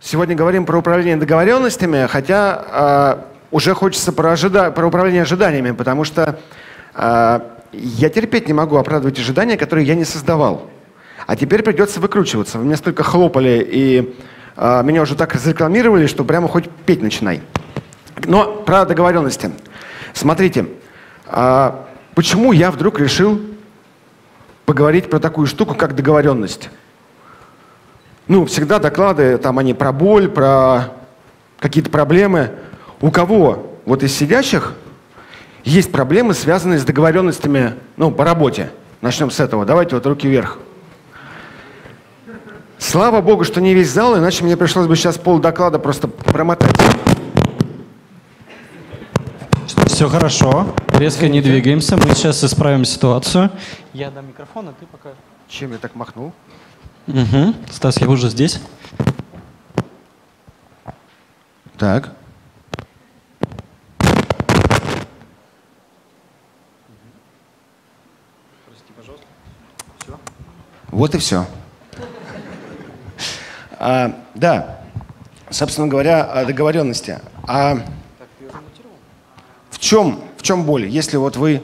Сегодня говорим про управление договоренностями, хотя уже хочется про управление ожиданиями, потому что я терпеть не могу оправдывать ожидания, которые я не создавал. А теперь придется выкручиваться. Вы меня столько хлопали и меня уже так разрекламировали, что прямо хоть петь начинай. Но про договоренности. Смотрите, почему я вдруг решил поговорить про такую штуку, как договоренность? Ну, всегда доклады, там они про боль, про какие-то проблемы. У кого вот из сидящих есть проблемы, связанные с договоренностями, ну, по работе? Начнем с этого. Давайте вот руки вверх. Слава богу, что не весь зал, иначе мне пришлось бы сейчас полдоклада просто промотать. Все хорошо. Резко не двигаемся. Мы сейчас исправим ситуацию. Я дам микрофон, а ты пока... Чем я так махнул? Угу. Стас, я уже здесь. Так. Прости, пожалуйста. Все. Вот и все. Да, собственно говоря, о договоренности. В чем боль, если вот вы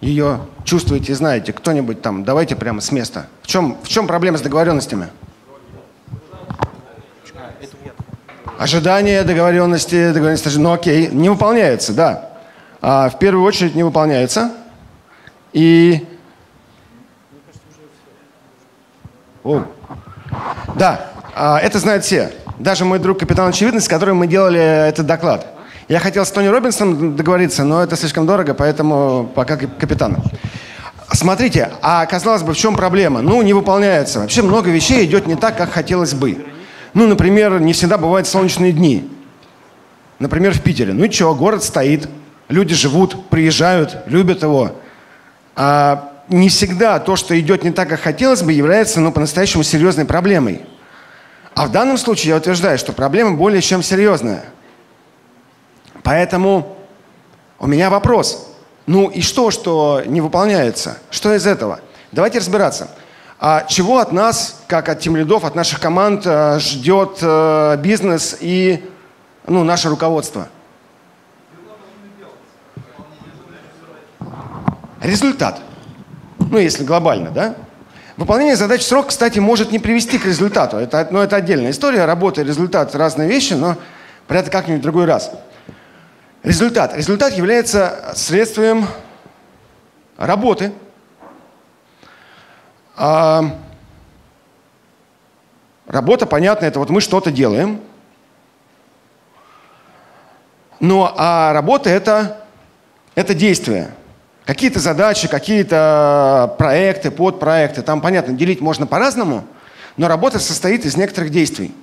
ее чувствуете и знаете? Кто-нибудь там, давайте прямо с места. В чем проблема с договоренностями? Ожидания, договоренности, ну окей, не выполняется, да. В первую очередь не выполняется. И... О. Да, это знают все. Даже мой друг Капитан Очевидность, с которым мы делали этот доклад. Я хотел с Тони Робинсоном договориться, но это слишком дорого, поэтому пока капитаном. Смотрите, а казалось бы, в чем проблема? Ну, не выполняется. Вообще много вещей идет не так, как хотелось бы. Ну, например, не всегда бывают солнечные дни. Например, в Питере. Ну и чего, город стоит, люди живут, приезжают, любят его. А не всегда то, что идет не так, как хотелось бы, является, ну, по-настоящему серьезной проблемой. А в данном случае я утверждаю, что проблема более чем серьезная. Поэтому у меня вопрос. Ну и что не выполняется? Что из этого? Давайте разбираться. Чего от нас, как от тимлидов, от наших команд ждет бизнес и, ну, наше руководство? Результат. Ну, если глобально, да? Выполнение задач в срок, кстати, может не привести к результату. Это отдельная история. Работа и результат – разные вещи, но про это как-нибудь в другой раз. Результат. Результат является следствием работы. Работа, понятно, это вот мы что-то делаем. Но работа – это действие. Какие-то задачи, какие-то проекты, подпроекты. Там, понятно, делить можно по-разному, но работа состоит из некоторых действий.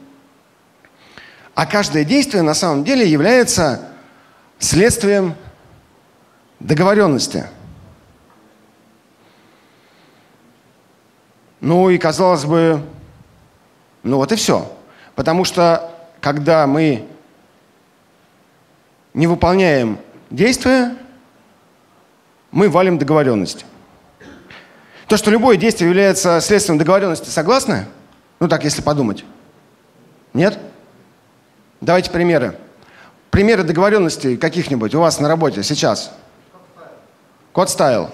А каждое действие на самом деле является... следствием договоренности. Ну и, казалось бы, ну вот и все. Потому что, когда мы не выполняем действия, мы валим договоренность. То, что любое действие является следствием договоренности, согласны? Ну так, если подумать. Нет? Давайте примеры. Примеры договоренностей каких-нибудь у вас на работе сейчас? Код-стайл.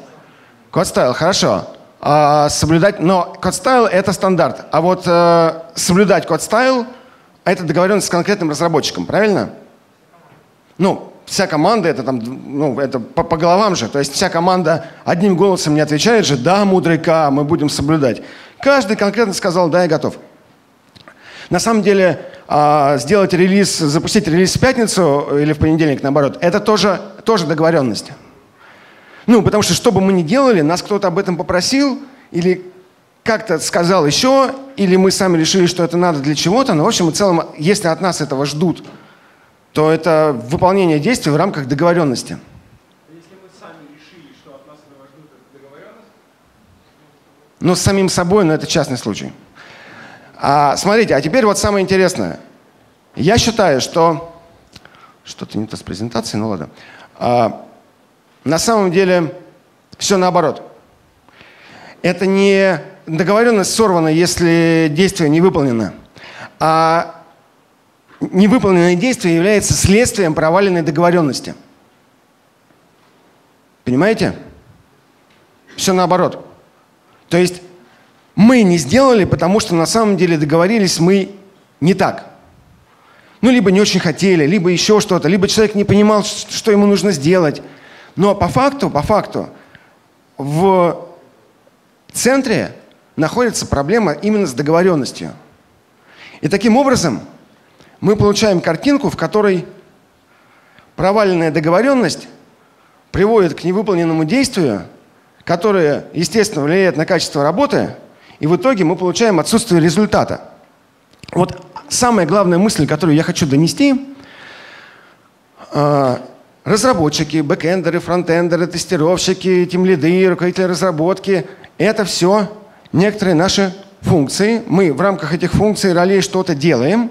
Код-стайл, хорошо. Соблюдать, но код-стайл — это стандарт. А вот соблюдать код-стайл — это договоренность с конкретным разработчиком, правильно? Ну, вся команда — это там, ну, это по головам же. То есть вся команда одним голосом не отвечает же: «Да, мудряка, мы будем соблюдать». Каждый конкретно сказал: «Да, я готов». На самом деле, сделать релиз, запустить релиз в пятницу или в понедельник, наоборот, это тоже договоренность. Ну, потому что что бы мы ни делали, нас кто-то об этом попросил или как-то сказал еще, или мы сами решили, что это надо для чего-то. Но в общем и целом, если от нас этого ждут, то это выполнение действий в рамках договоренности. Если мы сами решили, что от нас этого ждут, это договоренность? Ну, с самим собой, но это частный случай. Смотрите, а теперь вот самое интересное. Я считаю, что... Что-то не то с презентацией, ну ладно. На самом деле все наоборот. Это не договоренность сорвана, если действие не выполнено. А невыполненное действие является следствием проваленной договоренности. Понимаете? Все наоборот. То есть мы не сделали, потому что на самом деле договорились мы не так. Ну, либо не очень хотели, либо еще что-то, либо человек не понимал, что ему нужно сделать. Но по факту, в центре находится проблема именно с договоренностью. И таким образом мы получаем картинку, в которой проваленная договоренность приводит к невыполненному действию, которое, естественно, влияет на качество работы, и в итоге мы получаем отсутствие результата. Вот самая главная мысль, которую я хочу донести. Разработчики, бэкэндеры, фронтендеры, тестировщики, тимлиды, руководители разработки — это все некоторые наши функции. Мы в рамках этих функций, ролей что-то делаем.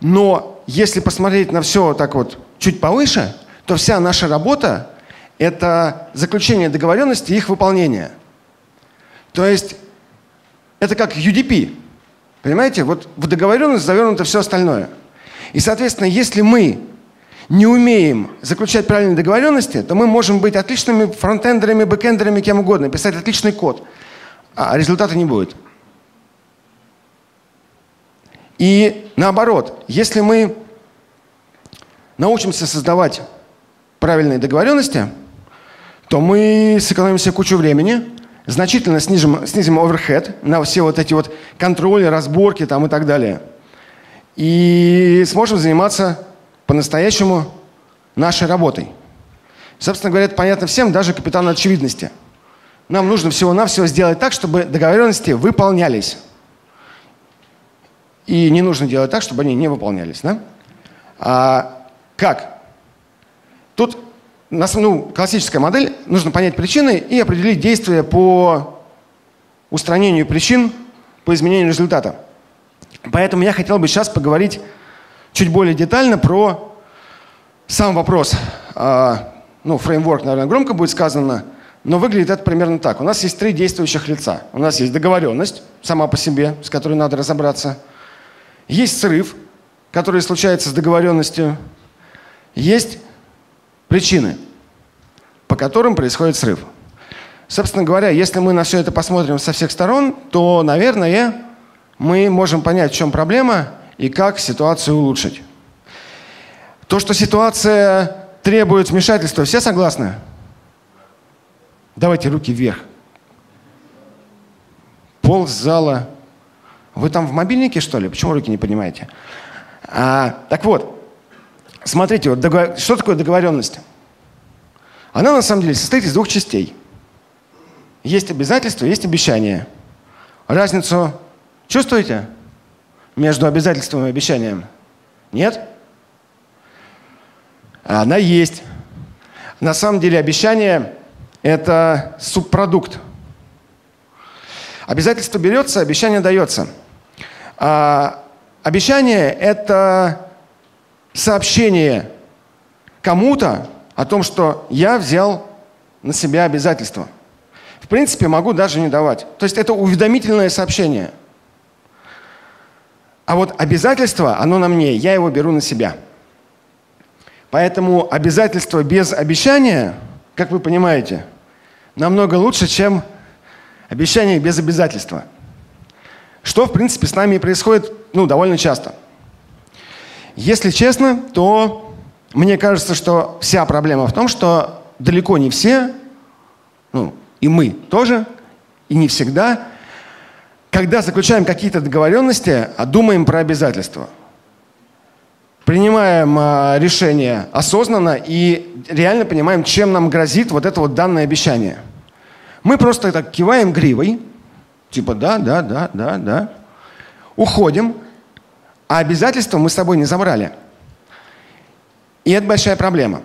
Но если посмотреть на все так вот чуть повыше, то вся наша работа — это заключение договоренности и их выполнение. То есть это как UDP. Понимаете? Вот в договоренность завернуто все остальное. И, соответственно, если мы не умеем заключать правильные договоренности, то мы можем быть отличными фронтендерами, бэкендерами, кем угодно, писать отличный код, а результата не будет. И наоборот, если мы научимся создавать правильные договоренности, то мы сэкономим себе кучу времени, значительно снизим оверхед на все вот эти вот контроли, разборки там и так далее. И сможем заниматься по-настоящему нашей работой. Собственно говоря, это понятно всем, даже капитану очевидности. Нам нужно всего-навсего сделать так, чтобы договоренности выполнялись. И не нужно делать так, чтобы они не выполнялись. Да? А как? Тут классическая модель. Нужно понять причины и определить действия по устранению причин, по изменению результата. Поэтому я хотел бы сейчас поговорить чуть более детально про сам вопрос. Ну, фреймворк, наверное, громко будет сказано, но выглядит это примерно так. У нас есть три действующих лица. У нас есть договоренность сама по себе, с которой надо разобраться. Есть срыв, который случается с договоренностью. Есть причины, по которым происходит срыв. Собственно говоря, если мы на все это посмотрим со всех сторон, то, наверное, мы можем понять, в чем проблема и как ситуацию улучшить. То, что ситуация требует вмешательства, все согласны? Давайте руки вверх. Пол зала. Вы там в мобильнике, что ли? Почему руки не поднимаете? Так вот, смотрите, вот что такое договоренность? Она на самом деле состоит из двух частей. Есть обязательства, есть обещания. Разницу чувствуете? Между обязательством и обещанием? Нет? Она есть. На самом деле обещание — это субпродукт. Обязательство берется, обещание дается. Обещание — это сообщение кому-то о том, что я взял на себя обязательство. В принципе, могу даже не давать. То есть это уведомительное сообщение. А вот обязательство, оно на мне, я его беру на себя. Поэтому обязательство без обещания, как вы понимаете, намного лучше, чем обещание без обязательства. Что, в принципе, с нами и происходит, ну, довольно часто. Если честно, то мне кажется, что вся проблема в том, что далеко не все, ну, и мы тоже, и не всегда, когда заключаем какие-то договоренности, думаем про обязательства. Принимаем решение осознанно и реально понимаем, чем нам грозит вот это вот данное обещание. Мы просто так киваем гривой, типа да, уходим, а обязательства мы с собой не забрали. И это большая проблема.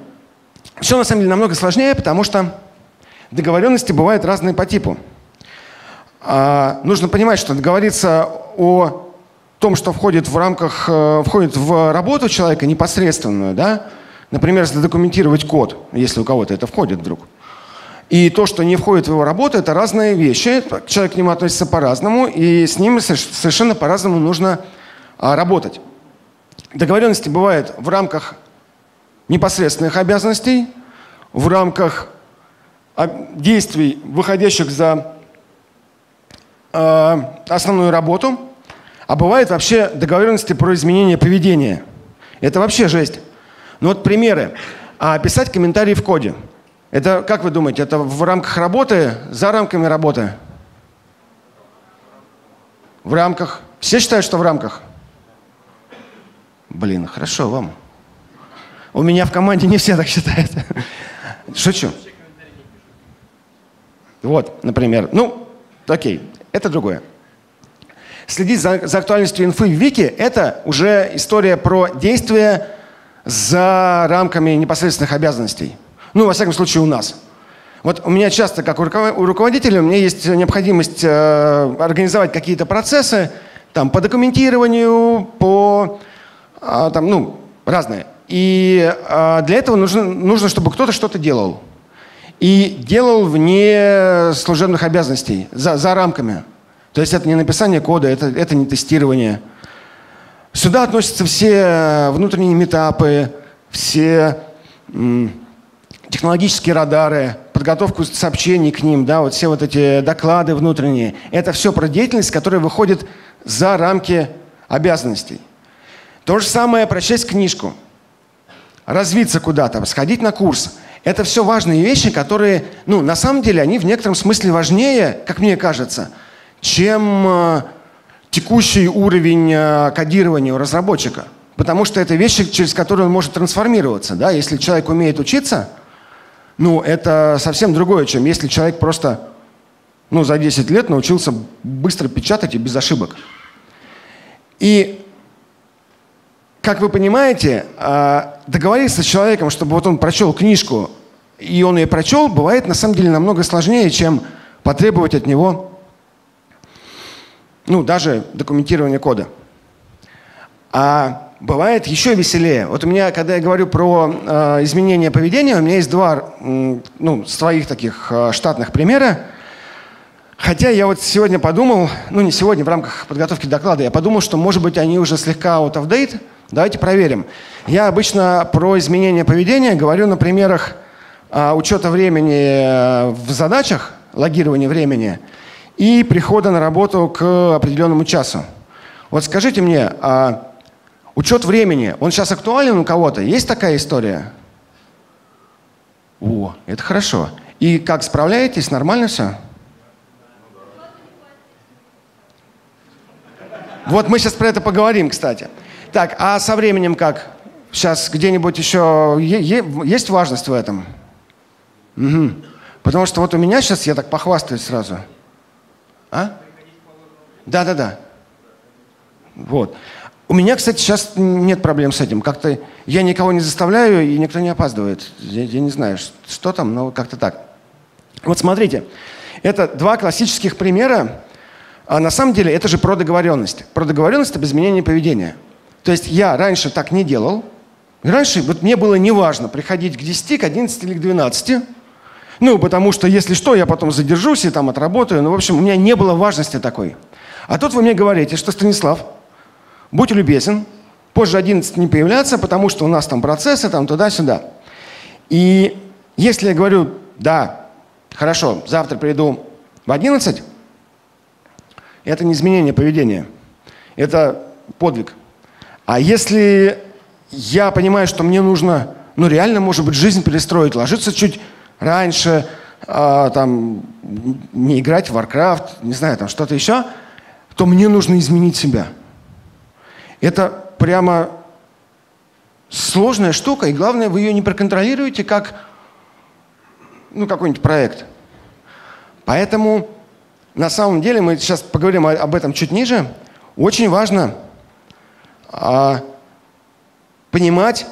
Все на самом деле намного сложнее, потому что договоренности бывают разные по типу. Нужно понимать, что договориться о том, что входит в работу человека непосредственную, да? Например, задокументировать код, если у кого-то это входит вдруг. И то, что не входит в его работу, это разные вещи. Человек к нему относится по-разному, и с ним совершенно по-разному нужно работать. Договоренности бывают в рамках непосредственных обязанностей, в рамках действий, выходящих за основную работу, а бывают вообще договоренности про изменение поведения. Это вообще жесть. Ну вот примеры. Писать комментарии в коде. Это, как вы думаете, это в рамках работы, за рамками работы? В рамках. Все считают, что в рамках? Блин, хорошо вам. У меня в команде не все так считают. Шучу. Вот, например. Ну, окей, это другое. Следить за актуальностью инфы в Вики – это уже история про действия за рамками непосредственных обязанностей. Ну, во всяком случае, у нас. Вот у меня часто, как у руководителя, у меня есть необходимость организовать какие-то процессы там, по документированию, по там, ну, разные. И для этого нужно, чтобы кто-то что-то делал. И делал вне служебных обязанностей, за рамками. То есть это не написание кода, это не тестирование. Сюда относятся все внутренние митапы, все технологические радары, подготовку сообщений к ним, да, вот все вот эти доклады внутренние. Это все про деятельность, которая выходит за рамки обязанностей. То же самое прочесть книжку, развиться куда-то, сходить на курс. Это все важные вещи, которые, ну, на самом деле, они в некотором смысле важнее, как мне кажется, чем текущий уровень кодирования у разработчика. Потому что это вещи, через которые он может трансформироваться. Да? Если человек умеет учиться, ну, это совсем другое, чем если человек просто, ну, за 10 лет научился быстро печатать и без ошибок. И, как вы понимаете, договориться с человеком, чтобы вот он прочел книжку, и он ее прочел, бывает на самом деле намного сложнее, чем потребовать от него, ну, даже документирование кода. А бывает еще веселее. Вот у меня, когда я говорю про изменение поведения, у меня есть два ну, своих таких штатных примера. Хотя я вот сегодня подумал, ну не сегодня, в рамках подготовки доклада, я подумал, что, может быть, они уже слегка out of date. Давайте проверим. Я обычно про изменение поведения говорю на примерах учета времени в задачах, логирования времени, и прихода на работу к определенному часу. Вот скажите мне, учет времени, он сейчас актуален у кого-то? Есть такая история? О, это хорошо. И как, справляетесь? Нормально все? Вот мы сейчас про это поговорим, кстати. Так, а со временем как? Сейчас где-нибудь еще есть важность в этом? Угу. Потому что вот у меня сейчас, я так похвастаюсь сразу. А? Да-да-да. Вот. У меня, кстати, сейчас нет проблем с этим. Как-то я никого не заставляю, и никто не опаздывает. Я не знаю, что там, но как-то так. Вот смотрите. Это два классических примера. А на самом деле это же про договоренность. Про договоренность об изменении поведения. То есть я раньше так не делал. Раньше вот мне было неважно приходить к 10, к 11 или к 12. Ну, потому что, если что, я потом задержусь и там отработаю. Ну, в общем, у меня не было важности такой. А тут вы мне говорите, что, Станислав, будь любезен, позже 11 не появляться, потому что у нас там процессы, там туда-сюда. И если я говорю, да, хорошо, завтра приду в 11, это не изменение поведения, это подвиг. А если я понимаю, что мне нужно, ну, реально, может быть, жизнь перестроить, ложиться чуть раньше, там, не играть в Warcraft, не знаю, там что-то еще, то мне нужно изменить себя. Это прямо сложная штука, и главное, вы ее не проконтролируете, как, ну, какой-нибудь проект. Поэтому, на самом деле, мы сейчас поговорим об этом чуть ниже, очень важно понимать,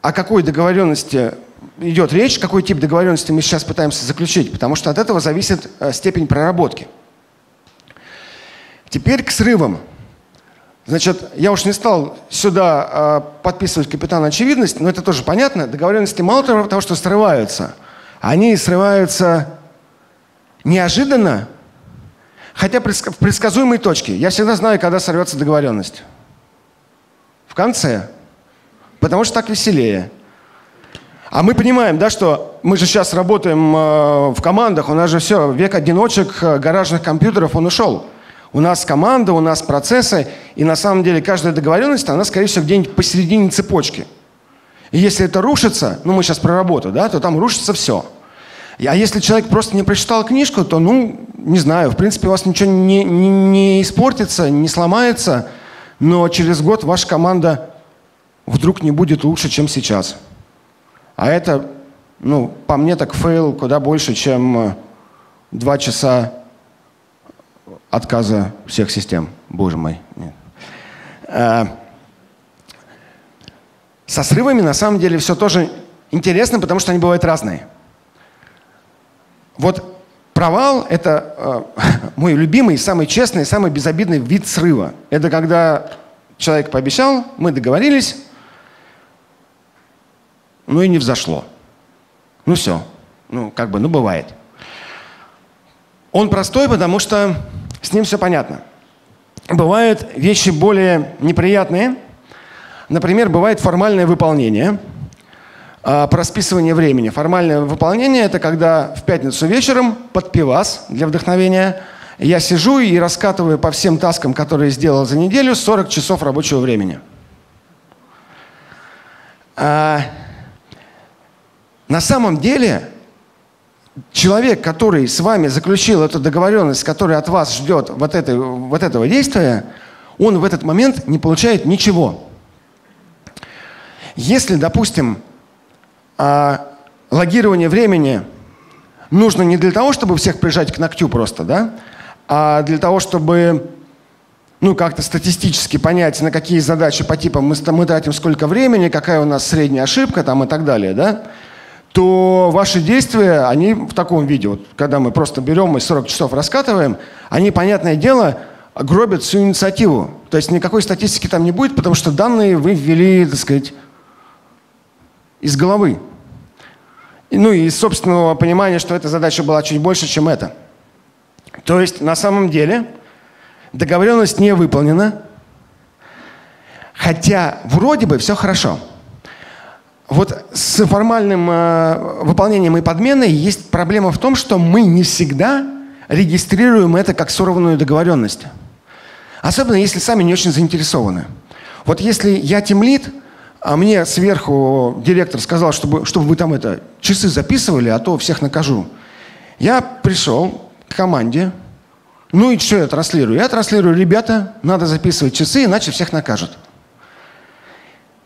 о какой договоренности идет речь, какой тип договоренности мы сейчас пытаемся заключить, потому что от этого зависит степень проработки. Теперь к срывам. Значит, я уж не стал сюда подписывать «Капитана Очевидность», но это тоже понятно. Договоренности мало того, что срываются, они срываются неожиданно, хотя в предсказуемой точке. Я всегда знаю, когда сорвется договоренность. В конце, потому что так веселее. А мы понимаем, да, что мы же сейчас работаем в командах, у нас же все, век одиночек, гаражных компьютеров, он ушел. У нас команда, у нас процессы, и на самом деле каждая договоренность, она, скорее всего, где-нибудь посередине цепочки. И если это рушится, ну мы сейчас про работу, да, то там рушится все. А если человек просто не прочитал книжку, то, ну, не знаю, в принципе, у вас ничего не испортится, не сломается, но через год ваша команда вдруг не будет лучше, чем сейчас. А это, ну, по мне так фейл куда больше, чем 2 часа отказа всех систем. Боже мой. Нет. Со срывами на самом деле все тоже интересно, потому что они бывают разные. Вот провал — это мой любимый, самый честный, самый безобидный вид срыва. Это когда человек пообещал, мы договорились, ну и не взошло. Ну все. Ну как бы, ну бывает. Он простой, потому что с ним все понятно. Бывают вещи более неприятные. Например, бывает формальное выполнение. Про списывание времени. Формальное выполнение — это когда в пятницу вечером под пивас для вдохновения я сижу и раскатываю по всем таскам, которые сделал за неделю, 40 часов рабочего времени. На самом деле человек, который с вами заключил эту договоренность, который от вас ждет вот этого действия, он в этот момент не получает ничего. Если, допустим, логирование времени нужно не для того, чтобы всех прижать к ногтю просто, да, а для того, чтобы, ну, как-то статистически понять, на какие задачи по типам мы тратим сколько времени, какая у нас средняя ошибка там, и так далее, да, то ваши действия, они в таком виде, вот, когда мы просто берем и 40 часов раскатываем, они, понятное дело, гробят всю инициативу. То есть никакой статистики там не будет, потому что данные вы ввели, так сказать, из головы. Ну и из собственного понимания, что эта задача была чуть больше, чем эта. То есть на самом деле договоренность не выполнена, хотя вроде бы все хорошо. Вот с формальным выполнением и подменой есть проблема в том, что мы не всегда регистрируем это как сорванную договоренность. Особенно если сами не очень заинтересованы. Вот если я тимлид, а мне сверху директор сказал, чтобы вы там это, часы записывали, а то всех накажу. Я пришел к команде, ну и что я транслирую? Я транслирую, ребята, надо записывать часы, иначе всех накажут.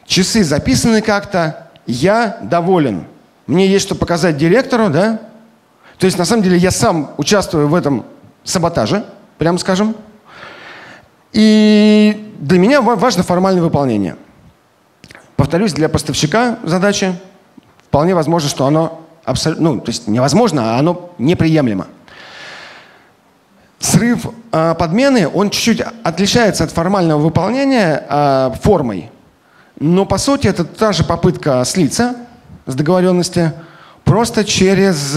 Часы записаны как-то, я доволен. Мне есть что показать директору, да? То есть на самом деле я сам участвую в этом саботаже, прямо скажем. И для меня важно формальное выполнение. Повторюсь, для поставщика задачи вполне возможно, что оно абсолютно, ну, то есть невозможно, а оно неприемлемо. Срыв подмены, он чуть-чуть отличается от формального выполнения формой, но по сути это та же попытка слиться с договоренности, просто через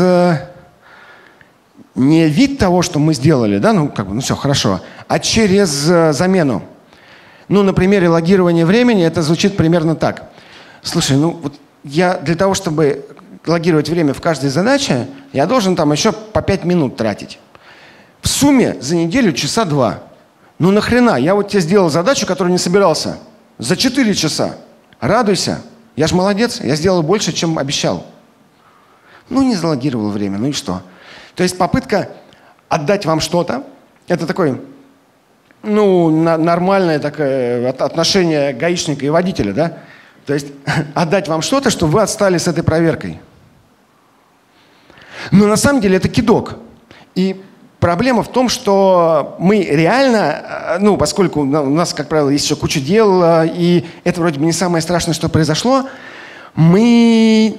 не вид того, что мы сделали, да, ну как бы, ну все хорошо, а через замену. Ну, на примере логирования времени это звучит примерно так. Слушай, ну вот я для того, чтобы логировать время в каждой задаче, я должен там еще по 5 минут тратить. В сумме за неделю часа 2. Ну нахрена? Я вот тебе сделал задачу, которую не собирался. За 4 часа. Радуйся. Я же молодец. Я сделал больше, чем обещал. Ну, не залогировал время. Ну и что? То есть попытка отдать вам что-то, это такой... Ну, нормальное такое отношение гаишника и водителя, да? То есть отдать вам что-то, чтобы вы отстали с этой проверкой. Но на самом деле это кидок. И проблема в том, что мы реально, ну, поскольку у нас, как правило, есть еще куча дел, и это вроде бы не самое страшное, что произошло, мы,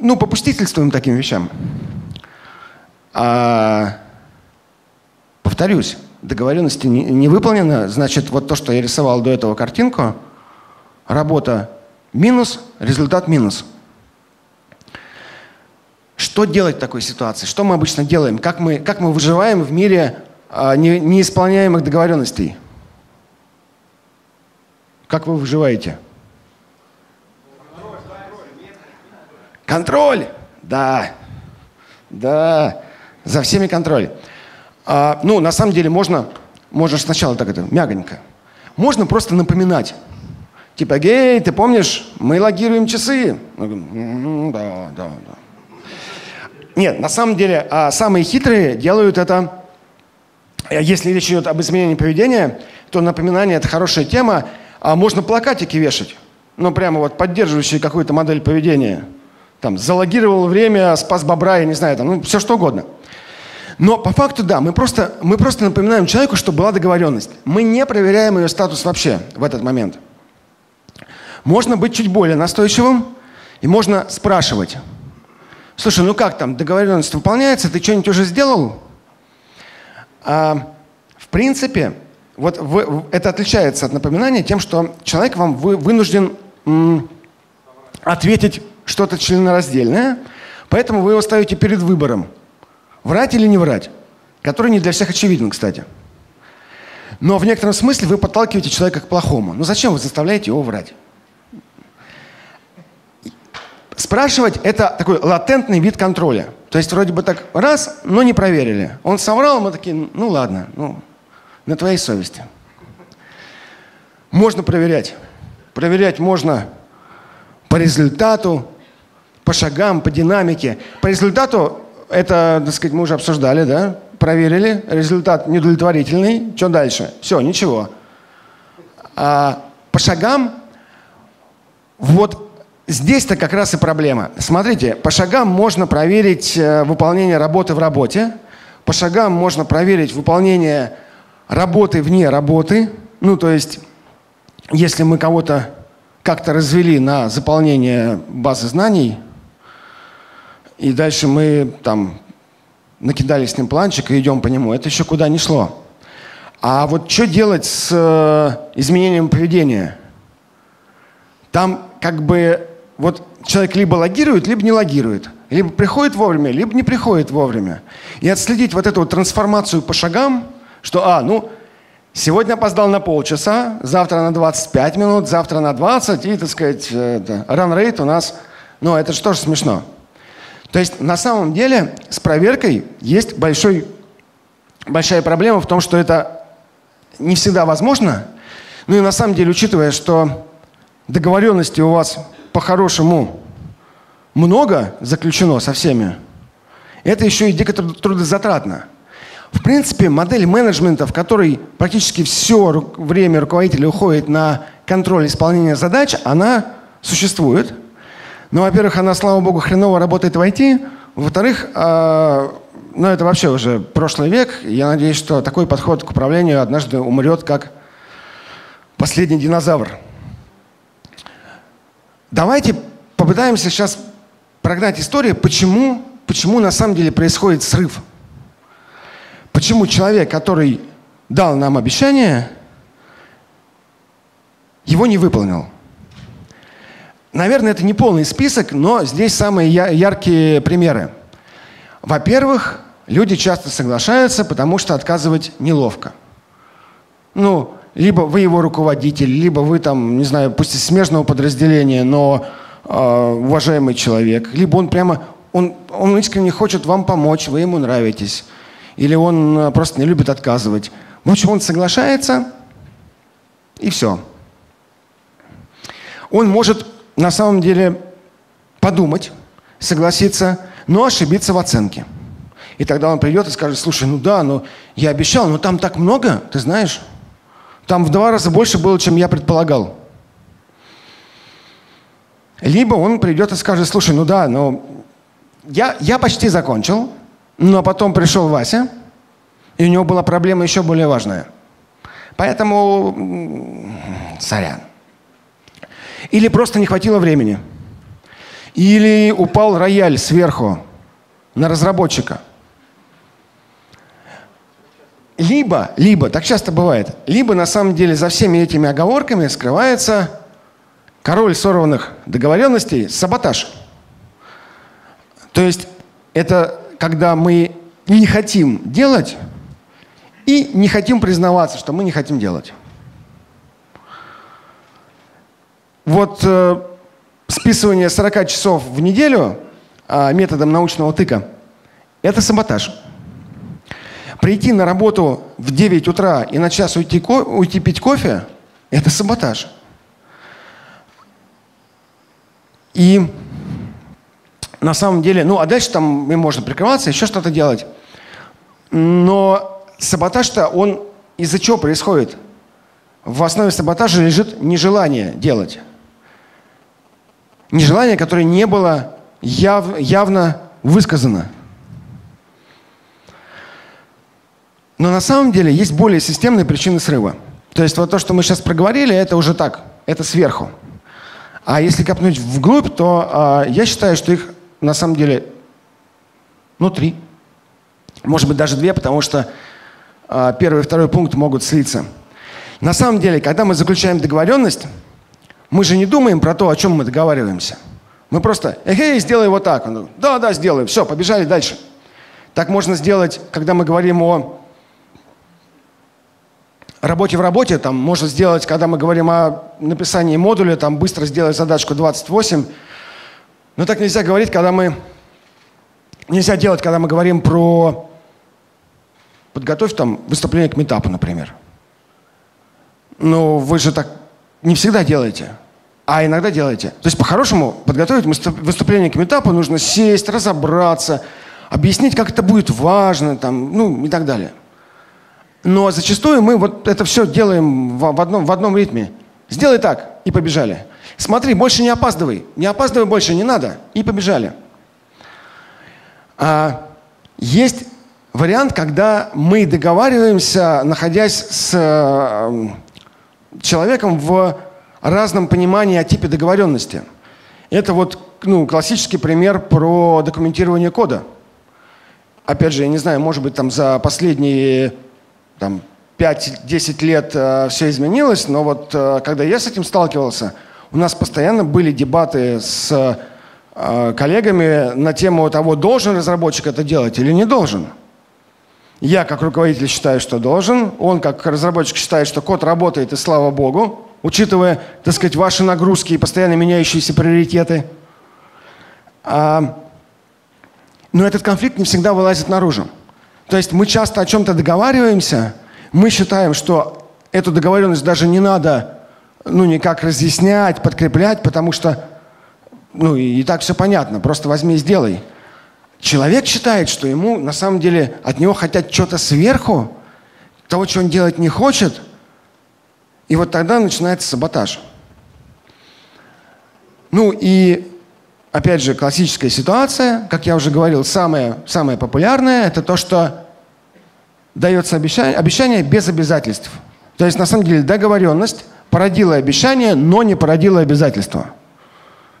ну, попустительствуем таким вещам. Повторюсь. Договоренности не выполнена, значит, вот то, что я рисовал до этого картинку, работа минус, результат минус. Что делать в такой ситуации? Что мы обычно делаем? Как мы выживаем в мире неисполняемых договоренностей? Как вы выживаете? Контроль! Да. Да. За всеми контроль. Ну, на самом деле, можно сначала так это, мягонько. Можно просто напоминать. Типа, гей, ты помнишь, мы логируем часы. Да, да, да. Нет, на самом деле, самые хитрые делают это, если речь идет об изменении поведения, то напоминание – это хорошая тема. Можно плакатики вешать, ну, прямо вот поддерживающие какую-то модель поведения. Там, залогировал время, спас бобра, я не знаю, там, ну, все что угодно. Но по факту, да, мы просто напоминаем человеку, что была договоренность. Мы не проверяем ее статус вообще в этот момент. Можно быть чуть более настойчивым и можно спрашивать. Слушай, ну как там, договоренность выполняется, ты что-нибудь уже сделал? В принципе, вот это отличается от напоминания тем, что человек вам вынужден ответить что-то членораздельное, поэтому вы его ставите перед выбором. Врать или не врать? Который не для всех очевиден, кстати. Но в некотором смысле вы подталкиваете человека к плохому. Ну зачем вы заставляете его врать? Спрашивать – это такой латентный вид контроля. То есть вроде бы так раз, но не проверили. Он соврал, мы такие, ну ладно, ну, на твоей совести. Можно проверять. Проверять можно по результату, по шагам, по динамике. По результату… Это, так сказать, мы уже обсуждали, да? Проверили. Результат неудовлетворительный. Что дальше? Все, ничего. По шагам, вот здесь-то как раз и проблема. Смотрите, по шагам можно проверить выполнение работы в работе. По шагам можно проверить выполнение работы вне работы. Ну, то есть, если мы кого-то как-то развели на заполнение базы знаний, и дальше мы там накидали с ним планчик и идем по нему. Это еще куда не шло. А вот что делать с изменением поведения? Там как бы вот человек либо логирует, либо не логирует. Либо приходит вовремя, либо не приходит вовремя. И отследить вот эту вот трансформацию по шагам, что, ну, сегодня опоздал на полчаса, завтра на 25 минут, завтра на 20, и, так сказать, ран-рейт у нас, ну, это же тоже смешно. То есть на самом деле с проверкой есть большая проблема в том, что это не всегда возможно. Ну и на самом деле, учитывая, что договоренности у вас по-хорошему много заключено со всеми, это еще и дико трудозатратно. В принципе, модель менеджмента, в которой практически все время руководителя уходит на контроль исполнения задач, она существует. Ну, во-первых, она, слава богу, хреново работает в IT. Во-вторых, ну, это вообще уже прошлый век. Я надеюсь, что такой подход к управлению однажды умрет, как последний динозавр. Давайте попытаемся сейчас прогнать историю, почему на самом деле происходит срыв. Почему человек, который дал нам обещание, его не выполнил. Наверное, это не полный список, но здесь самые яркие примеры. Во-первых, люди часто соглашаются, потому что отказывать неловко. Ну, либо вы его руководитель, либо вы там, не знаю, пусть из смежного подразделения, но уважаемый человек. Либо он прямо, он искренне хочет вам помочь, вы ему нравитесь. Или он просто не любит отказывать. В общем, он соглашается, и все. Он может на самом деле подумать, согласиться, но ошибиться в оценке. И тогда он придет и скажет, слушай, ну да, ну я обещал, но там так много, ты знаешь, там в 2 раза больше было, чем я предполагал. Либо он придет и скажет, слушай, ну да, но я почти закончил, но потом пришел Вася, и у него была проблема еще более важная. Поэтому сорян. Или просто не хватило времени. Или упал рояль сверху на разработчика. Либо, так часто бывает, либо на самом деле за всеми этими оговорками скрывается король сорванных договоренностей – саботаж. То есть это когда мы не хотим делать и не хотим признаваться, что мы не хотим делать. Вот списывание 40 часов в неделю методом научного тыка – это саботаж. Прийти на работу в 9 утра и на час уйти пить кофе – это саботаж. И на самом деле, ну а дальше там можно прикрываться, еще что-то делать. Но саботаж-то он из-за чего происходит? В основе саботажа лежит нежелание делать. Нежелание, которое не было явно высказано. Но на самом деле есть более системные причины срыва. То есть вот то, что мы сейчас проговорили, это уже так, это сверху. А если копнуть вглубь, то я считаю, что их на самом деле, ну, 3. Может быть, даже 2, потому что первый и второй пункт могут слиться. На самом деле, когда мы заключаем договоренность, мы же не думаем про то, о чем мы договариваемся. Мы просто, эй, сделай вот так. Он говорит, да, сделай, все, побежали дальше. Так можно сделать, когда мы говорим о работе в работе, там можно сделать, когда мы говорим о написании модуля, там быстро сделать задачку 28. Но так нельзя говорить, когда мы... Нельзя делать, когда мы говорим про... Подготовь там выступление к митапу, например. Ну, вы же так не всегда делаете, а иногда делаете. То есть по-хорошему подготовить выступление к митапу нужно сесть, разобраться, объяснить, как это будет важно, там, ну и так далее. Но зачастую мы вот это все делаем в одном ритме. Сделай так, и побежали. Смотри, больше не опаздывай. Не опаздывай больше, не надо. И побежали. Есть вариант, когда мы договариваемся, находясь с человеком в разном понимании о типе договоренности. Это вот классический пример про документирование кода. Опять же, я не знаю, может быть, там за последние... 5-10 лет все изменилось, но вот когда я с этим сталкивался, у нас постоянно были дебаты с коллегами на тему того, должен разработчик это делать или не должен. Я как руководитель считаю, что должен, он как разработчик считает, что код работает, и слава богу, учитывая, так сказать, ваши нагрузки и постоянно меняющиеся приоритеты. Но этот конфликт не всегда вылазит наружу. То есть мы часто о чем-то договариваемся, мы считаем, что эту договоренность даже не надо никак разъяснять, подкреплять, потому что и так все понятно, просто возьми и сделай. Человек считает, что ему на самом деле от него хотят что-то сверху, того, чего он делать не хочет, и вот тогда начинается саботаж. Ну и... Опять же, классическая ситуация, как я уже говорил, самая популярная, это то, что дается обещание без обязательств. То есть, на самом деле, договоренность породила обещание, но не породила обязательства.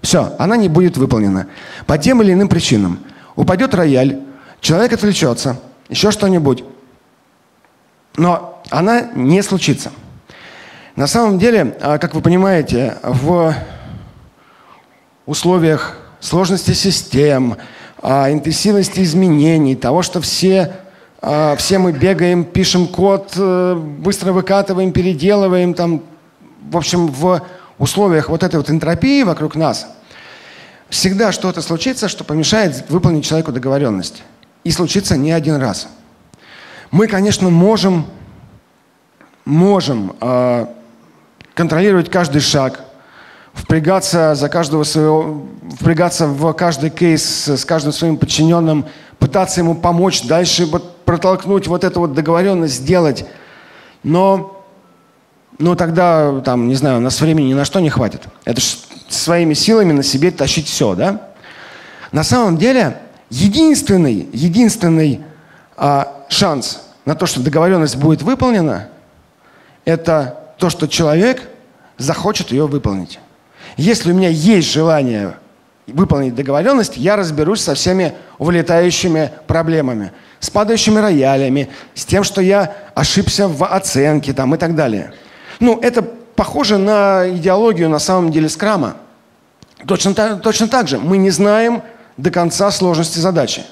Все, она не будет выполнена. По тем или иным причинам. Упадет рояль, человек отвлечется, еще что-нибудь. Но она не случится. На самом деле, как вы понимаете, в условиях сложности систем, интенсивности изменений, того, что все мы бегаем, пишем код, быстро выкатываем, переделываем. Там, в общем, в условиях вот этой вот энтропии вокруг нас всегда что-то случится, что помешает выполнить человеку договоренность. И случится не один раз. Мы, конечно, можем контролировать каждый шаг, впрягаться в каждый кейс с каждым своим подчиненным, пытаться ему помочь, дальше протолкнуть вот эту вот договоренность, сделать. Но тогда, там, не знаю, у нас времени ни на что не хватит. Это же своими силами на себе тащить все, да? На самом деле, единственный шанс на то, что договоренность будет выполнена, это то, что человек захочет ее выполнить. Если у меня есть желание выполнить договоренность, я разберусь со всеми вылетающими проблемами, с падающими роялями, с тем, что я ошибся в оценке там, и так далее. Это похоже на идеологию, на самом деле, скрама. Точно так же мы не знаем до конца сложности задачи.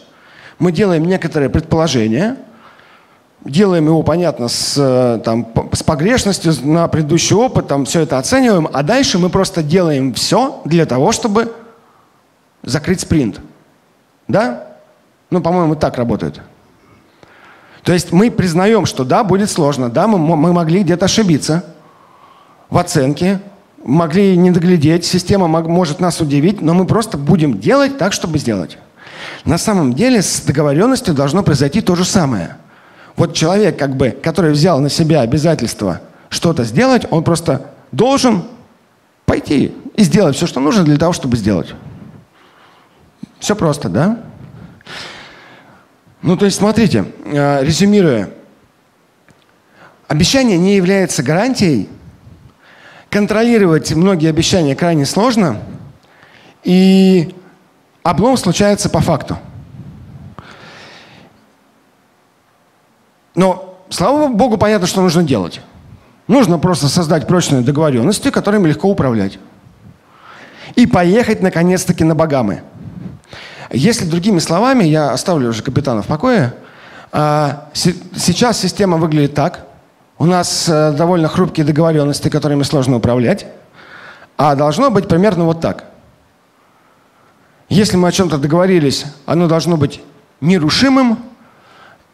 Мы делаем некоторые предположения, делаем его, понятно, с погрешностью на предыдущий опыт, там все это оцениваем, а дальше мы просто делаем все для того, чтобы закрыть спринт. Да? Ну, по-моему, так работает. То есть мы признаем, что да, будет сложно, да, мы могли где-то ошибиться в оценке, могли не доглядеть, система может нас удивить, но мы просто будем делать так, чтобы сделать. На самом деле с договоренностью должно произойти то же самое. Вот человек, как бы, который взял на себя обязательство что-то сделать, он просто должен пойти и сделать все, что нужно для того, чтобы сделать. Все просто, да? Ну, то есть, смотрите, резюмируя. Обещание не является гарантией. Контролировать многие обещания крайне сложно. И облом случается по факту. Но, слава богу, понятно, что нужно делать. Нужно просто создать прочные договоренности, которыми легко управлять. И поехать, наконец-таки, на Багамы. Если другими словами, я оставлю уже капитана в покое, сейчас система выглядит так. У нас довольно хрупкие договоренности, которыми сложно управлять. А должно быть примерно вот так. Если мы о чем-то договорились, оно должно быть нерушимым.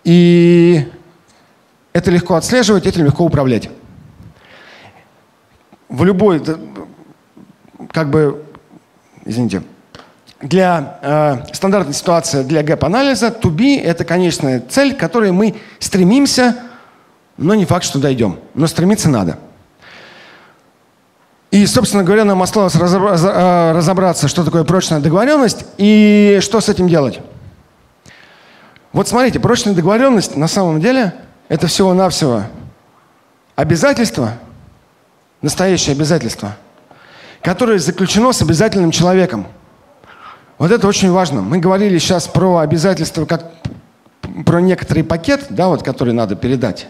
И это легко отслеживать, этим легко управлять. В любой, как бы, извините, для стандартной ситуации для гэп-анализа to be — это конечная цель, к которой мы стремимся, но не факт, что дойдем. Но стремиться надо. И, собственно говоря, нам осталось разобраться, что такое прочная договоренность и что с этим делать. Вот смотрите, прочная договоренность на самом деле — это всего-навсего обязательство, настоящее обязательство, которое заключено с обязательным человеком. Вот это очень важно. Мы говорили сейчас про обязательства, как про некоторый пакет, да, вот, который надо передать.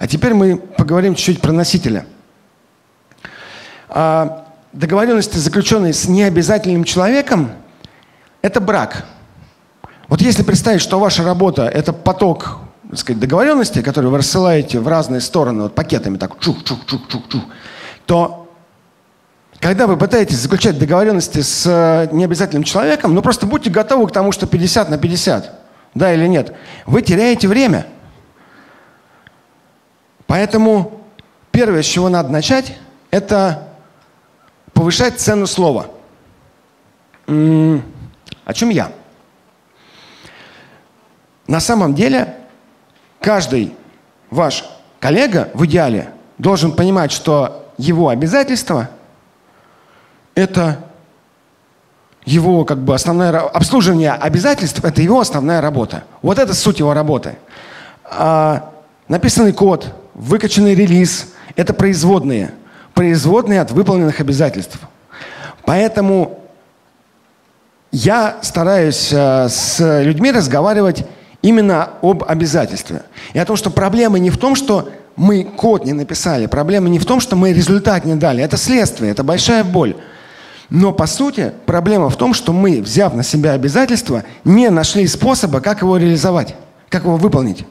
А теперь мы поговорим чуть-чуть про носителя. Договоренности, заключенные с необязательным человеком, это брак. Вот если представить, что ваша работа — это поток, так сказать, договоренностей, которые вы рассылаете в разные стороны, вот пакетами так, чух-чух-чух-чух-чух, то когда вы пытаетесь заключать договоренности с необязательным человеком, ну просто будьте готовы к тому, что 50 на 50, да или нет, вы теряете время. Поэтому первое, с чего надо начать, это повышать цену слова. О чем я? На самом деле, каждый ваш коллега в идеале должен понимать, что его обязательства – это его, как бы, основное обслуживание обязательств, это его основная работа. Вот это суть его работы. Написанный код, выкачанный релиз — это производные. Производные от выполненных обязательств. Поэтому я стараюсь с людьми разговаривать именно об обязательстве. И о том, что проблема не в том, что мы код не написали, проблема не в том, что мы результат не дали. Это следствие, это большая боль. Но, по сути, проблема в том, что мы, взяв на себя обязательства, не нашли способа, как его реализовать, как его выполнить.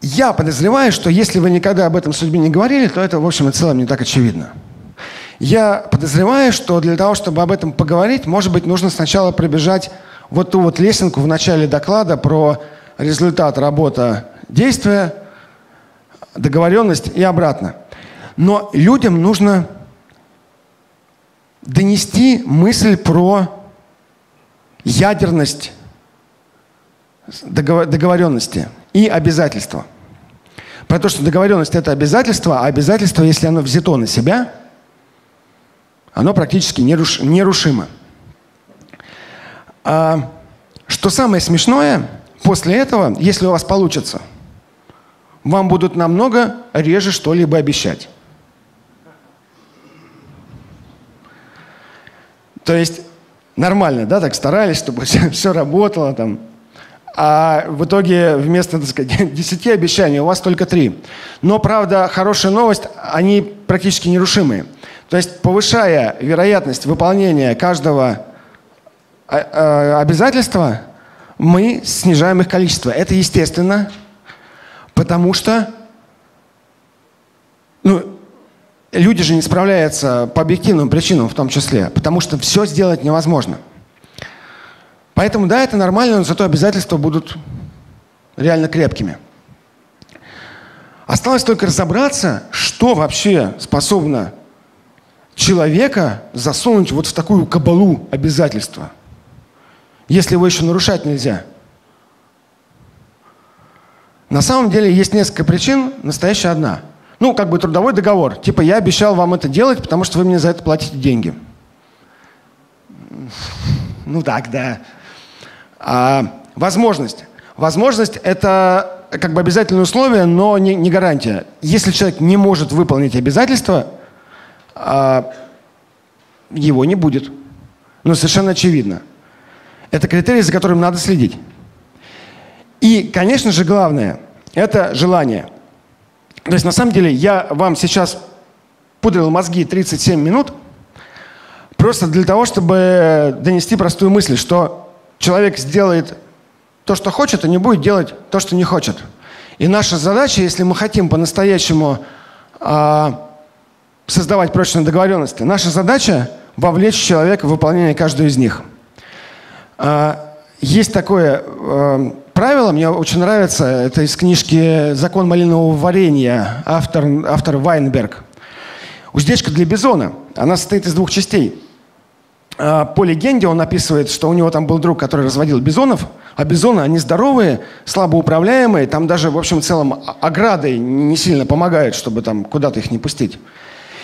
Я подозреваю, что если вы никогда об этом судьбе не говорили, то это, в общем и целом, не так очевидно. Я подозреваю, что для того, чтобы об этом поговорить, может быть, нужно сначала пробежать вот ту вот лесенку в начале доклада про результат, работа, действие, договоренность и обратно. Но людям нужно донести мысль про ядерность договоренности и обязательства. Про то, что договоренность — это обязательство, а обязательство, если оно взято на себя, оно практически нерушимо. А что самое смешное, после этого, если у вас получится, вам будут намного реже что-либо обещать. То есть нормально, да, так старались, чтобы все работало там. А в итоге вместо, так сказать, 10 обещаний у вас только 3. Но, правда, хорошая новость, они практически нерушимые. То есть повышая вероятность выполнения каждого обязательства, мы снижаем их количество. Это естественно, потому что люди же не справляются по объективным причинам в том числе, потому что все сделать невозможно. Поэтому да, это нормально, но зато обязательства будут реально крепкими. Осталось только разобраться, что вообще способно человека засунуть вот в такую кабалу обязательства, если его еще нарушать нельзя. На самом деле есть несколько причин, настоящая одна. Трудовой договор. Типа я обещал вам это делать, потому что вы мне за это платите деньги. Так, да. Возможность. Возможность – это как бы обязательное условие, но не гарантия. Если человек не может выполнить обязательства, его не будет. Совершенно очевидно. Это критерий, за которым надо следить. И, конечно же, главное – это желание. То есть, на самом деле, я вам сейчас пудрил мозги 37 минут просто для того, чтобы донести простую мысль, что человек сделает то, что хочет, и не будет делать то, что не хочет. И наша задача, если мы хотим по-настоящему создавать прочные договоренности, наша задача – вовлечь человека в выполнение каждой из них. Есть такое правило, мне очень нравится, это из книжки «Закон малинового варенья», автор Вайнберг. Уздечка для бизона, она состоит из двух частей. По легенде он описывает, что у него там был друг, который разводил бизонов, а бизоны, они здоровые, слабо управляемые, там даже, в общем, в целом ограды не сильно помогают, чтобы там куда-то их не пустить.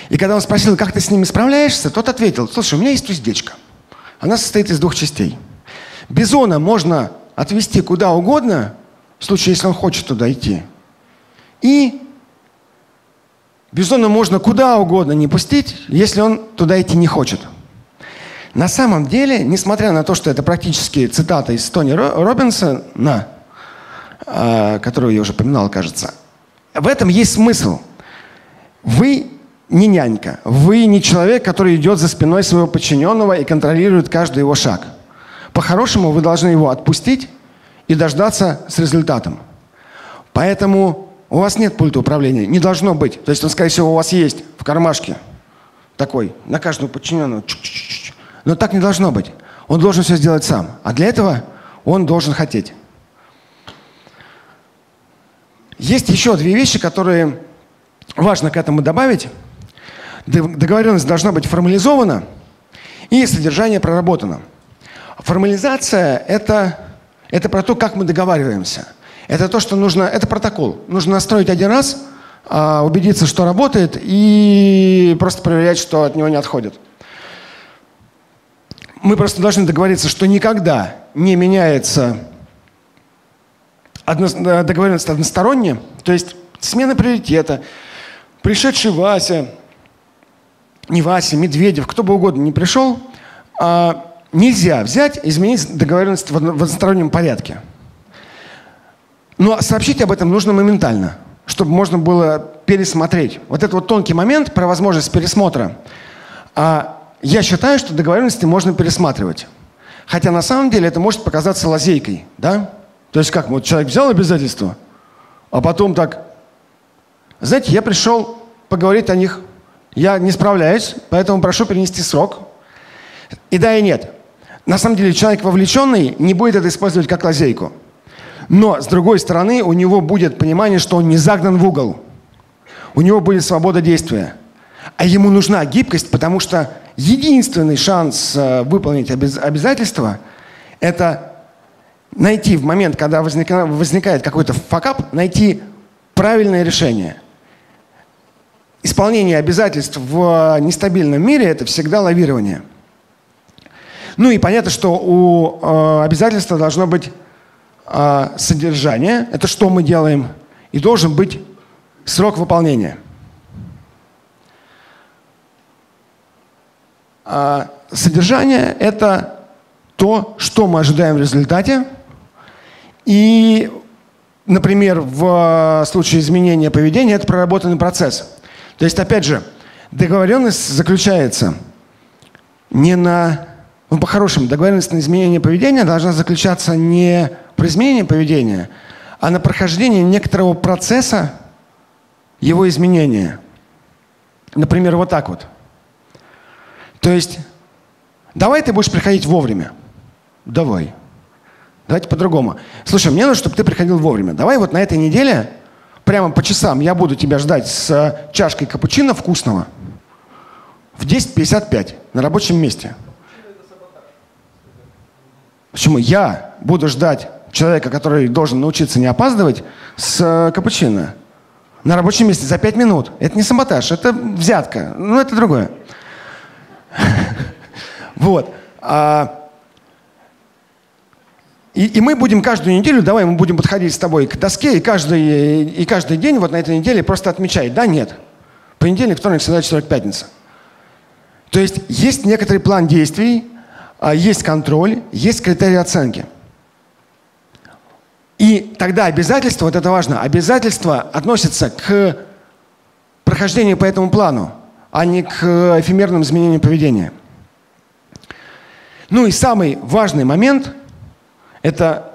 И когда он спросил, как ты с ними справляешься, тот ответил, слушай, у меня есть уздечка, она состоит из двух частей. Бизона можно отвезти куда угодно, в случае, если он хочет туда идти. И бизона можно куда угодно не пустить, если он туда идти не хочет. На самом деле, несмотря на то, что это практически цитата из Тони Робинсона, которую я уже поминал, кажется, в этом есть смысл. Вы не нянька, вы не человек, который идет за спиной своего подчиненного и контролирует каждый его шаг. По-хорошему, вы должны его отпустить и дождаться с результатом. Поэтому у вас нет пульта управления, не должно быть. То есть он, скорее всего, у вас есть в кармашке такой, на каждого подчиненного. Но так не должно быть. Он должен все сделать сам. А для этого он должен хотеть. Есть еще две вещи, которые важно к этому добавить. Договоренность должна быть формализована и содержание проработано. Формализация – это про то, как мы договариваемся. Это то, что нужно… Это протокол. Нужно настроить один раз, убедиться, что работает, и просто проверять, что от него не отходит. Мы просто должны договориться, что никогда не меняется договоренность односторонне. То есть смена приоритета, пришедший Вася, не Вася, Медведев, кто бы угодно не пришел, нельзя взять, изменить договоренность в одностороннем порядке. Но сообщить об этом нужно моментально, чтобы можно было пересмотреть. Вот этот вот тонкий момент про возможность пересмотра. Я считаю, что договоренности можно пересматривать. Хотя на самом деле это может показаться лазейкой. Да? То есть как, вот человек взял обязательства, а потом так, знаете, я пришел поговорить о них, я не справляюсь, поэтому прошу перенести срок. И да, и нет. На самом деле человек вовлеченный не будет это использовать как лазейку. Но, с другой стороны, у него будет понимание, что он не загнан в угол. У него будет свобода действия. А ему нужна гибкость, потому что единственный шанс выполнить обязательства – это найти в момент, когда возникает какой-то факап, найти правильное решение. Исполнение обязательств в нестабильном мире – это всегда лавирование. И понятно, что у обязательства должно быть содержание, это что мы делаем, и должен быть срок выполнения. Содержание – это то, что мы ожидаем в результате. И, например, в случае изменения поведения – это проработанный процесс. То есть, опять же, договоренность заключается не на Ну, по-хорошему, договоренность на изменение поведения должна заключаться не про изменение поведения, а на прохождение некоторого процесса его изменения. Например, вот так вот. То есть, давай ты будешь приходить вовремя. Давай. Давайте по-другому. Слушай, мне нужно, чтобы ты приходил вовремя. Давай вот на этой неделе, прямо по часам, я буду тебя ждать с чашкой капучино вкусного в 10:55 на рабочем месте. Почему я буду ждать человека, который должен научиться не опаздывать, с капучино на рабочем месте за 5 минут? Это не саботаж, это взятка. Ну, это другое. Вот. И мы будем каждую неделю, давай мы будем подходить с тобой к доске, и каждый день вот на этой неделе просто отмечать, да, нет. Понедельник, вторник, среда, четверг, пятница. То есть есть некоторый план действий, есть контроль, есть критерии оценки. И тогда обязательство, вот это важно, обязательство относится к прохождению по этому плану, а не к эфемерным изменениям поведения. Ну и самый важный момент – это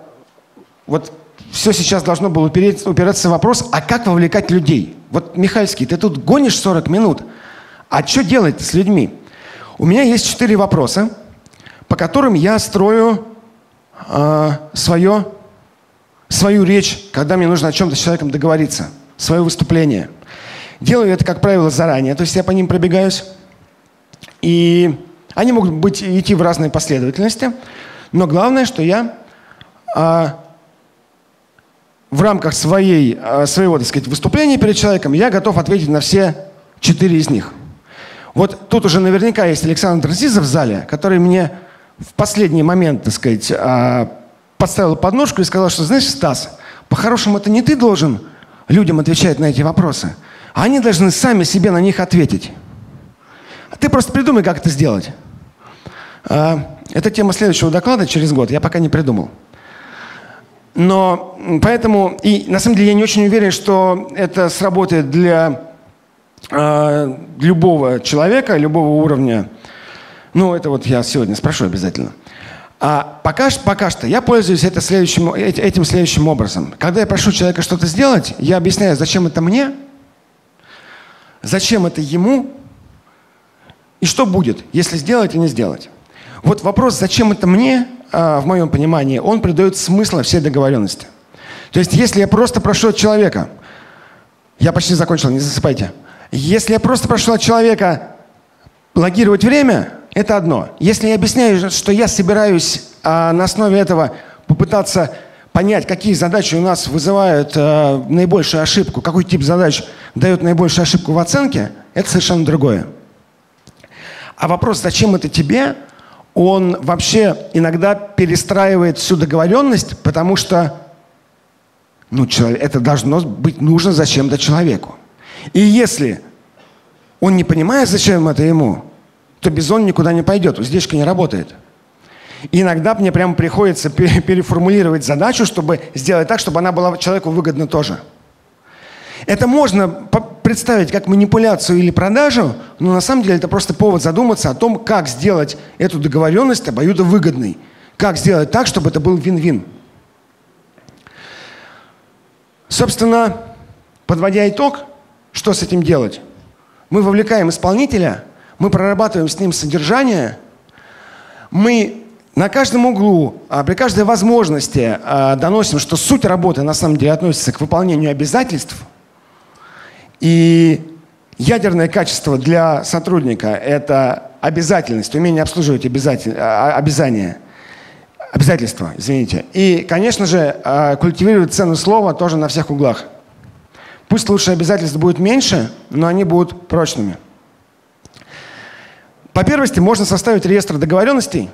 вот все сейчас должно было упираться в вопрос, а как вовлекать людей? Вот, Михальский, ты тут гонишь 40 минут, а что делать с людьми? У меня есть 4 вопроса, по которым я строю свою речь, когда мне нужно о чем-то с человеком договориться, свое выступление. Делаю это, как правило, заранее, то есть я по ним пробегаюсь. И они могут идти в разные последовательности, но главное, что я в рамках своего, так сказать, выступления перед человеком я готов ответить на все 4 из них. Вот тут уже наверняка есть Александр Зиза в зале, который мне в последний момент, так сказать, подставил подножку и сказал, что, знаешь, Стас, по-хорошему это не ты должен людям отвечать на эти вопросы, а они должны сами себе на них ответить. Ты просто придумай, как это сделать. Это тема следующего доклада через год. Я пока не придумал. Но поэтому... И на самом деле я не очень уверен, что это сработает для любого человека, любого уровня. Ну, это вот я сегодня спрошу обязательно. А пока что я пользуюсь этим следующим образом. Когда я прошу человека что-то сделать, я объясняю, зачем это мне, зачем это ему, и что будет, если сделать и не сделать? Вот вопрос, зачем это мне, в моем понимании, он придает смысл всей договоренности. То есть, если я просто прошу от человека, я почти закончил, не засыпайте. Если я просто прошу от человека блокировать время, это одно. Если я объясняю, что я собираюсь на основе этого попытаться понять, какие задачи у нас вызывают наибольшую ошибку, какой тип задач дает наибольшую ошибку в оценке, это совершенно другое. А вопрос, зачем это тебе, он вообще иногда перестраивает всю договоренность, потому что ну, это должно быть нужно зачем-то человеку. И если он не понимает, зачем это ему, то бизон никуда не пойдет, уздечка не работает. И иногда мне прямо приходится переформулировать задачу, чтобы сделать так, чтобы она была человеку выгодна тоже. Это можно представить как манипуляцию или продажу, но на самом деле это просто повод задуматься о том, как сделать эту договоренность обоюдовыгодной. Как сделать так, чтобы это был вин-вин. Собственно, подводя итог, что с этим делать? Мы вовлекаем исполнителя, мы прорабатываем с ним содержание, мы на каждом углу, при каждой возможности доносим, что суть работы на самом деле относится к выполнению обязательств. И ядерное качество для сотрудника – это обязательность, умение обслуживать обязательства. Извините. И, конечно же, культивировать цену слова тоже на всех углах. Пусть лучше обязательств будет меньше, но они будут прочными. По первости можно составить реестр договоренностей.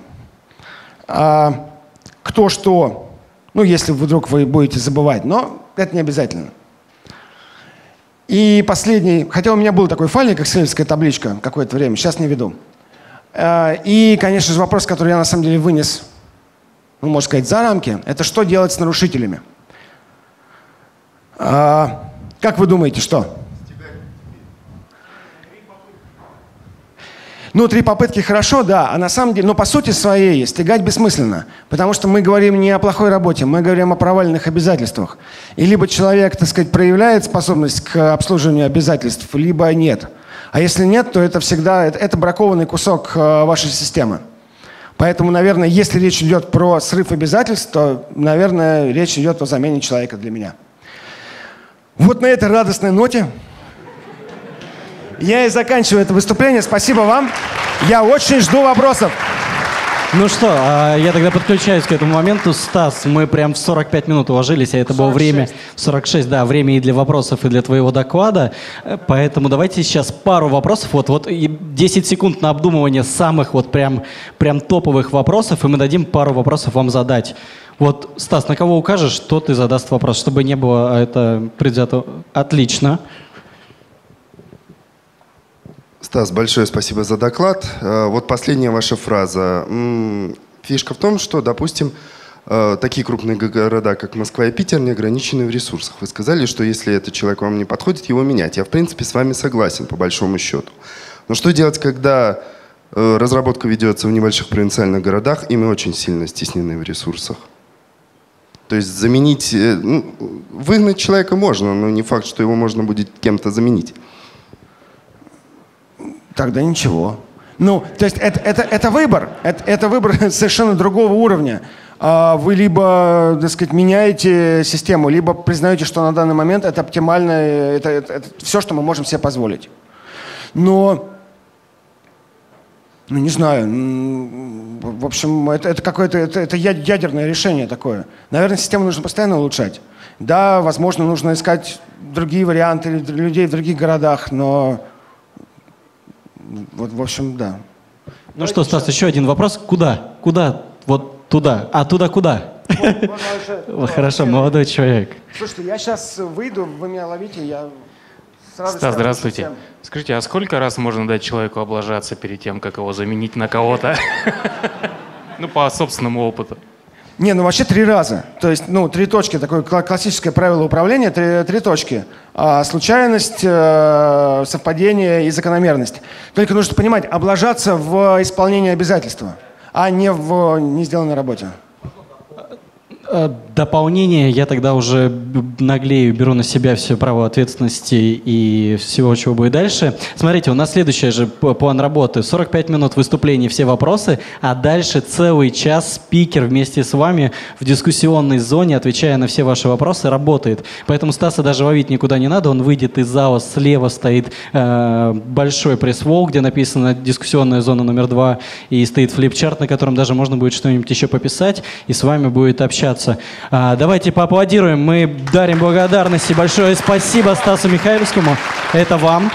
Кто что, ну, если вдруг вы будете забывать, но это не обязательно. И последний, хотя у меня был такой файлик, как эксельская табличка какое-то время, сейчас не веду. И, конечно же, вопрос, который я на самом деле вынес, ну, можно сказать, за рамки, это что делать с нарушителями? Как вы думаете, что? Ну, 3 попытки хорошо, да, а на самом деле, но по сути своей стягать бессмысленно, потому что мы говорим не о плохой работе, мы говорим о провальных обязательствах. И либо человек, так сказать, проявляет способность к обслуживанию обязательств, либо нет. А если нет, то это всегда, это бракованный кусок вашей системы. Поэтому, наверное, если речь идет про срыв обязательств, то, наверное, речь идет о замене человека для меня. Вот на этой радостной ноте я и заканчиваю это выступление. Спасибо вам. Я очень жду вопросов. Ну что, я тогда подключаюсь к этому моменту. Стас, мы прям в 45 минут уложились, а это 46. Было время... 46, да, время и для вопросов, и для твоего доклада. Поэтому давайте сейчас пару вопросов. Вот и 10 секунд на обдумывание самых вот прям топовых вопросов, и мы дадим пару вопросов вам задать. Вот, Стас, на кого укажешь, что ты задаст вопрос, чтобы не было это предвзято. Отлично. Стас, большое спасибо за доклад. Вот последняя ваша фраза. Фишка в том, что, допустим, такие крупные города, как Москва и Питер, не ограничены в ресурсах. Вы сказали, что если этот человек вам не подходит, его менять. Я, в принципе, с вами согласен, по большому счету. Но что делать, когда разработка ведется в небольших провинциальных городах, и мы очень сильно стеснены в ресурсах? То есть заменить... Ну, выгнать человека можно, но не факт, что его можно будет кем-то заменить. Тогда ничего. Ну, то есть это выбор. Это выбор совершенно другого уровня. Вы либо, так сказать, меняете систему, либо признаете, что на данный момент это оптимально, это все, что мы можем себе позволить. Но, ну, не знаю, в общем, это какое-то это ядерное решение такое. Наверное, систему нужно постоянно улучшать. Да, возможно, нужно искать другие варианты людей в других городах, но... Вот, в общем, да. Ну что, Стас, еще один вопрос. Куда? Куда? Вот туда. А туда куда? Хорошо, молодой человек. Слушайте, я сейчас выйду, вы меня ловите, я сразу... Стас, здравствуйте. Скажите, а сколько раз можно дать человеку облажаться перед тем, как его заменить на кого-то? Ну, по собственному опыту. Не, ну вообще 3 раза. То есть, ну, 3 точки, такое классическое правило управления, 3 точки. Случайность, совпадение и закономерность. Только нужно понимать, облажаться в исполнении обязательства, а не в не сделанной работе. Дополнение. Я тогда уже наглею, беру на себя все право ответственности и всего, чего будет дальше. Смотрите, у нас следующий же план работы. 45 минут выступления, все вопросы, а дальше целый час спикер вместе с вами в дискуссионной зоне, отвечая на все ваши вопросы, работает. Поэтому Стаса даже ловить никуда не надо. Он выйдет из зала, слева стоит большой пресс-вол, где написано «Дискуссионная зона номер 2», и стоит флипчарт, на котором даже можно будет что-нибудь еще пописать, и с вами будет общаться. Давайте поаплодируем. Мы дарим благодарность и большое спасибо Стасу Михальскому. Это вам.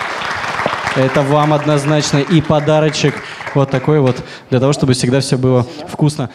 Это вам однозначно. И подарочек вот такой вот, для того, чтобы всегда все было вкусно.